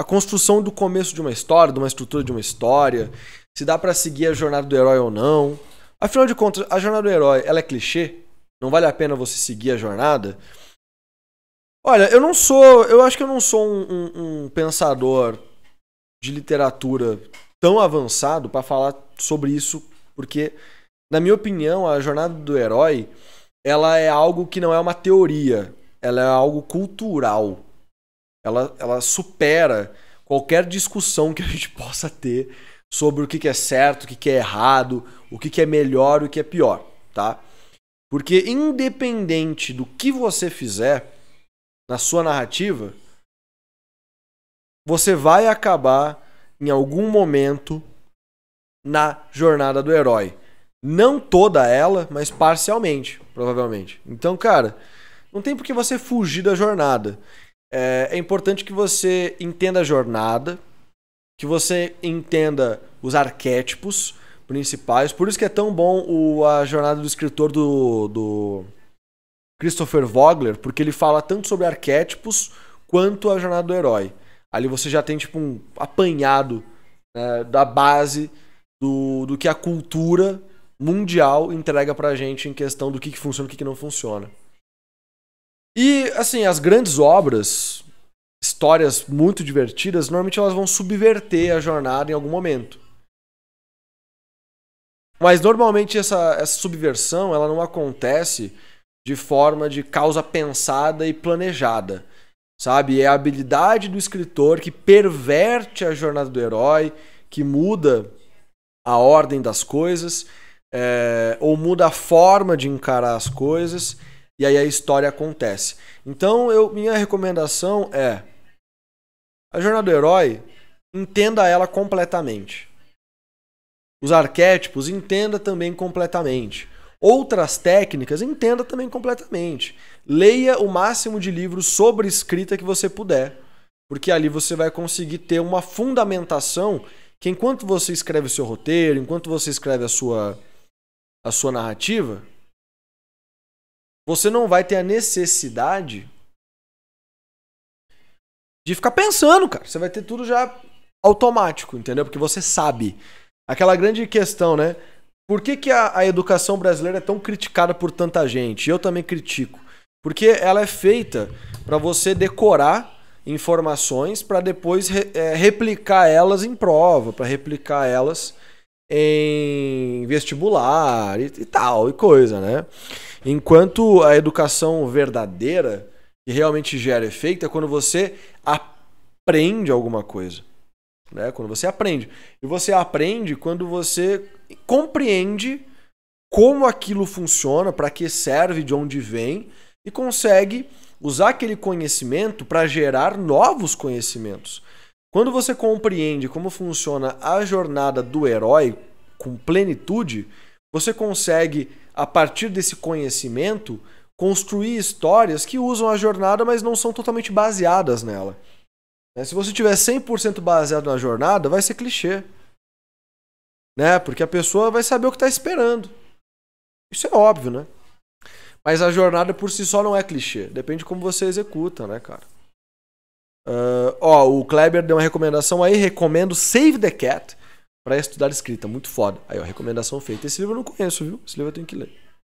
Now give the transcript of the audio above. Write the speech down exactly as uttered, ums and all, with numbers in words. a construção do começo de uma história, de uma estrutura de uma história, se dá pra seguir a jornada do herói ou não. Afinal de contas, a jornada do herói, ela é clichê? Não vale a pena você seguir a jornada? Olha, eu não sou... Eu acho que eu não sou um, um, um pensador de literatura tão avançado pra falar sobre isso, porque, na minha opinião, a jornada do herói, ela é algo que não é uma teoria. Ela é algo cultural. Ela, ela supera qualquer discussão que a gente possa ter sobre o que, que é certo, o que, que é errado, o que, que é melhor e o que é pior, tá? Porque independente do que você fizer na sua narrativa, você vai acabar em algum momento na jornada do herói. Não toda ela, mas parcialmente, provavelmente. Então, cara, não tem por que você fugir da jornada. É importante que você entenda a jornada, que você entenda os arquétipos principais. Por isso que é tão bom o, a jornada do escritor do, do Christopher Vogler, porque ele fala tanto sobre arquétipos quanto a jornada do herói. Ali você já tem tipo um apanhado, né, da base do, do que a cultura mundial entrega pra gente em questão do que, que funciona e o que, que não funciona. E, assim, as grandes obras, histórias muito divertidas, normalmente elas vão subverter a jornada em algum momento. Mas, normalmente, essa, essa subversão ela não acontece de forma de causa pensada e planejada, sabe? É a habilidade do escritor que perverte a jornada do herói, que muda a ordem das coisas, é, ou muda a forma de encarar as coisas. E aí a história acontece. Então, eu, minha recomendação é... A jornada do herói, entenda ela completamente. Os arquétipos, entenda também completamente. Outras técnicas, entenda também completamente. Leia o máximo de livros sobre escrita que você puder. Porque ali você vai conseguir ter uma fundamentação que enquanto você escreve o seu roteiro, enquanto você escreve a sua, a sua narrativa... Você não vai ter a necessidade de ficar pensando, cara. Você vai ter tudo já automático, entendeu? Porque você sabe. Aquela grande questão, né? Por que, que a, a educação brasileira é tão criticada por tanta gente? Eu também critico. Porque ela é feita para você decorar informações para depois re, é, replicar elas em prova, para replicar elas em vestibular e, e tal, e coisa, né? Enquanto a educação verdadeira, que realmente gera efeito, é quando você aprende alguma coisa, né? Quando você aprende. E você aprende quando você compreende como aquilo funciona, para que serve, de onde vem, e consegue usar aquele conhecimento para gerar novos conhecimentos. Quando você compreende como funciona a jornada do herói com plenitude, você consegue, a partir desse conhecimento, construir histórias que usam a jornada, mas não são totalmente baseadas nela. Se você tiver cem por cento baseado na jornada, vai ser clichê, né? Porque a pessoa vai saber o que está esperando. Isso é óbvio, né? Mas a jornada por si só não é clichê. Depende de como você executa, né, cara? Uh, ó, o Kleber deu uma recomendação aí. Recomendo Save the Cat para estudar escrita, muito foda. Aí, ó, recomendação feita. Esse livro eu não conheço, viu? Esse livro eu tenho que ler.